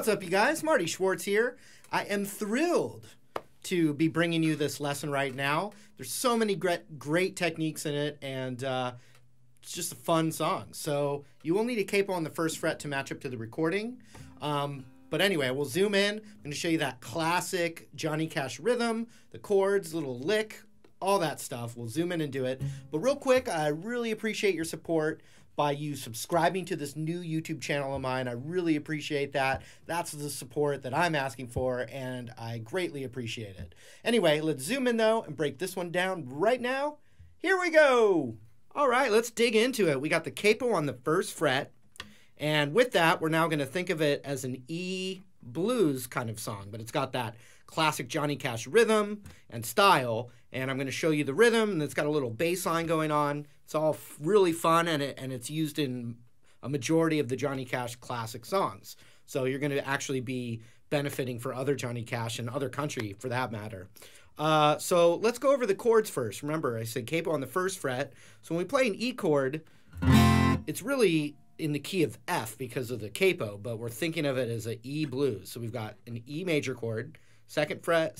What's up, you guys? Marty Schwartz here. I am thrilled to be bringing you this lesson right now. There's so many great techniques in it, and it's just a fun song. So you will need a capo on the first fret to match up to the recording. But anyway, we'll zoom in. I'm going to show you that classic Johnny Cash rhythm, the chords, little lick, all that stuff. We'll zoom in and do it. But real quick, I really appreciate your support by you subscribing to this new YouTube channel of mine. I really appreciate that. That's the support that I'm asking for, and I greatly appreciate it. Anyway, let's zoom in though and break this one down right now. Here we go. All right, let's dig into it. We got the capo on the first fret. And with that, we're now going to think of it as an E blues kind of song, but it's got that classic Johnny Cash rhythm and style. And I'm going to show you the rhythm, and it's got a little bass line going on. It's all really fun, and it's used in a majority of the Johnny Cash classic songs. So you're going to actually be benefiting for other Johnny Cash and other country, for that matter. So let's go over the chords first. Remember, I said capo on the first fret. So when we play an E chord, it's really in the key of F because of the capo, but we're thinking of it as an E blues. So we've got an E major chord, second fret,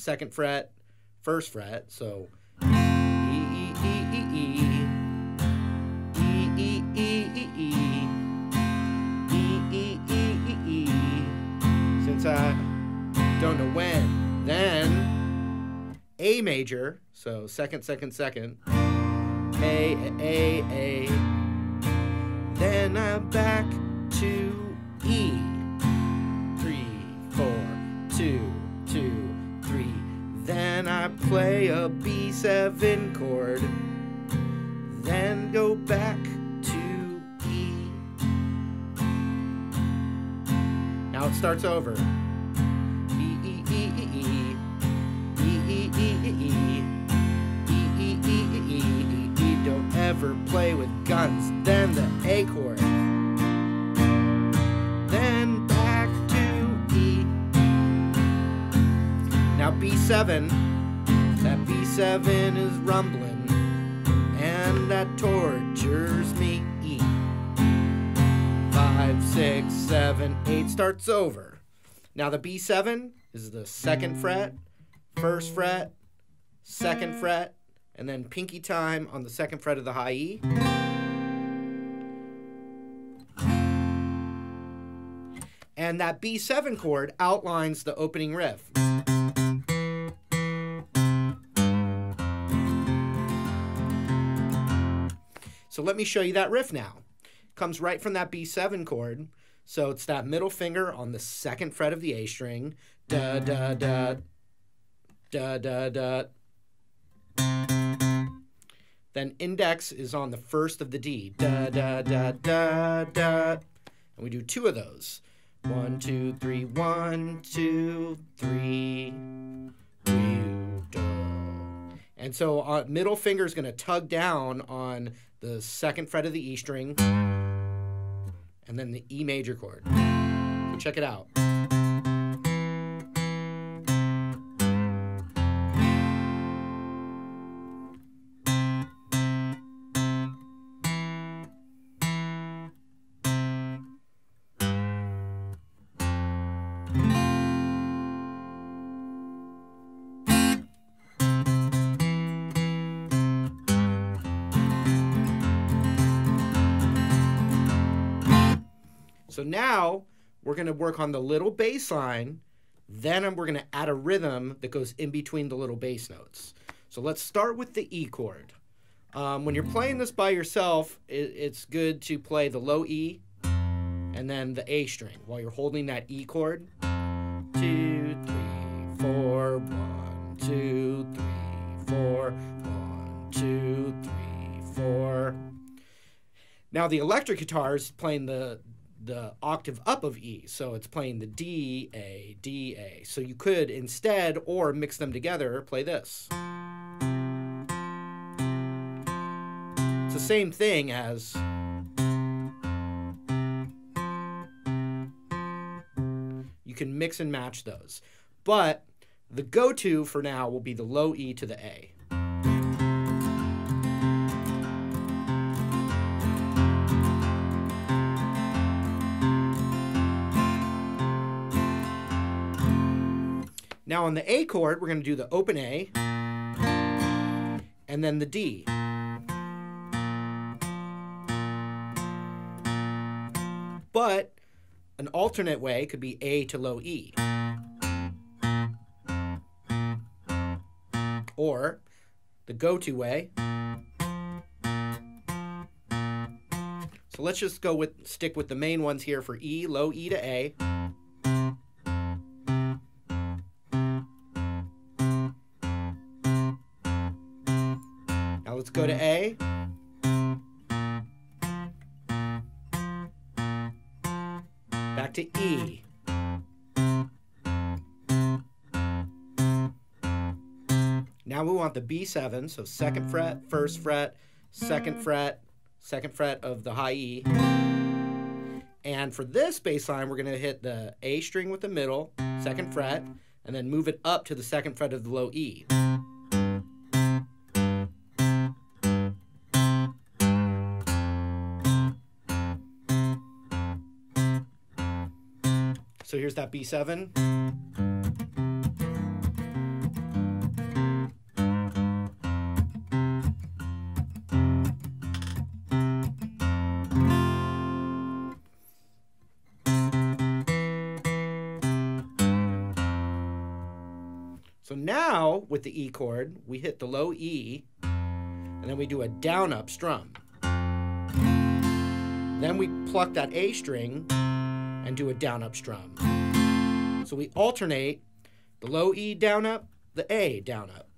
first fret. So E, E, E, E, E, E, E, E, E, E, E, E, E, E. Since I don't know when, then A major. So second, A. Then I'm back to E. 3, 4, 2, 2, 3. Then I play a B7 chord. Then go back to E. Now it starts over. E, E, E, E, E. E, E, E, E, E. E, E, E, E, E, E. Don't ever play with guns. Then the A chord. Then back to E. Now B7. That B7 is rumbling, and that tortures me. E. 5, 6, 7, 8 starts over. Now the B7 is the second fret, first fret, second fret, and then pinky time on the second fret of the high E. And that B7 chord outlines the opening riff. So let me show you that riff now. It comes right from that B7 chord. So it's that middle finger on the second fret of the A string. Da, da, da, da, da, da. Then index is on the first of the D. Da, da, da, da, da. And we do two of those. 1, 2, 3, 1, 2, 3. You do. And so our middle finger is going to tug down on the second fret of the E string and then the E major chord. So check it out. So now we're going to work on the little bass line, then we're going to add a rhythm that goes in between the little bass notes. So let's start with the E chord. When you're playing this by yourself, it's good to play the low E and then the A string while you're holding that E chord. 2, 3, 4, 1, 2, 3, 4, 1, 2, 3, 4. Now the electric guitar is playing the octave up of E, so it's playing the D, A, D, A. So you could instead, or mix them together, play this. It's the same thing as. You can mix and match those. But the go-to for now will be the low E to the A. Now on the A chord, we're going to do the open A, and then the D. But an alternate way could be A to low E. Or the go-to way. So let's just stick with the main ones here for E, low E to A. Now let's go to A. Back to E. Now we want the B7, so 2nd fret, 1st fret, 2nd fret, 2nd fret of the high E. And for this bass line, we're going to hit the A string with the middle, 2nd fret, and then move it up to the 2nd fret of the low E. So here's that B7. So now, with the E chord, we hit the low E, and then we do a down-up strum. Then we pluck that A string, and do a down-up strum. So we alternate the low E down-up, the A down-up.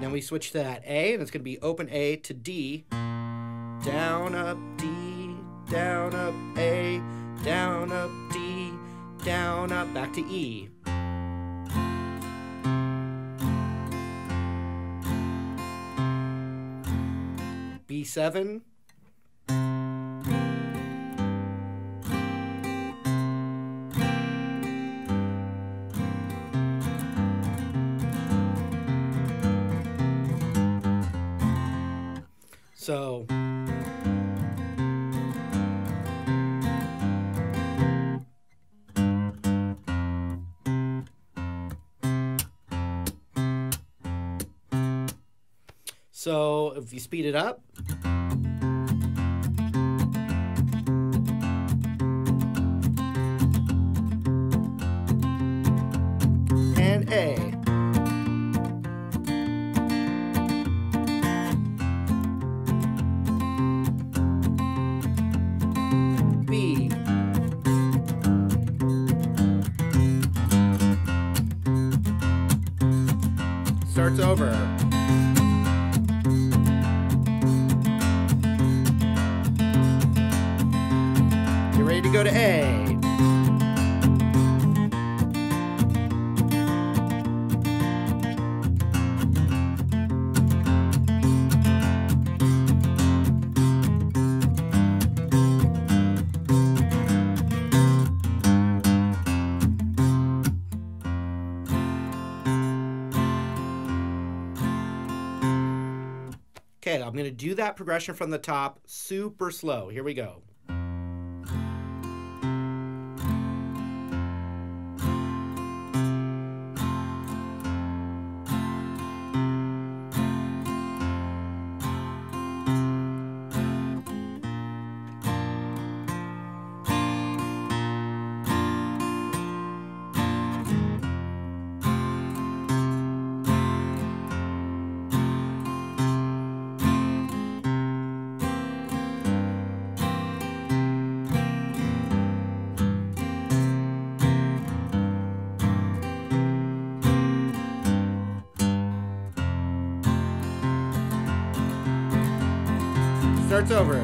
Then we switch to that A, and it's going to be open A to D. Down-up D, down-up A, down-up D, down-up, back to E. B7, so if you speed it up, and A. B. Starts over. Ready to go to A. Okay, I'm going to do that progression from the top super slow. Here we go. Starts over.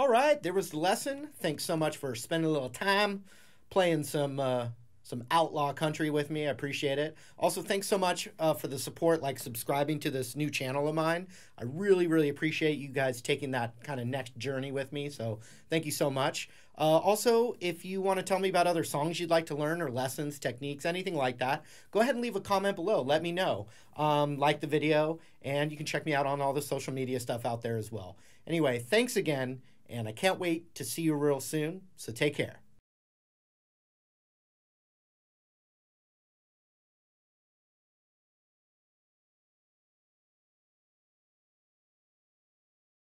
all right, there was the lesson. Thanks so much for spending a little time playing some outlaw country with me. I appreciate it. Also, thanks so much for the support, like subscribing to this new channel of mine. I really, really appreciate you guys taking that kind of next journey with me. So thank you so much. Also, if you want to tell me about other songs you'd like to learn or lessons, techniques, anything like that, go ahead and leave a comment below. Let me know. Like the video, and you can check me out on all the social media stuff out there as well. Anyway, thanks again, and I can't wait to see you real soon. So take care.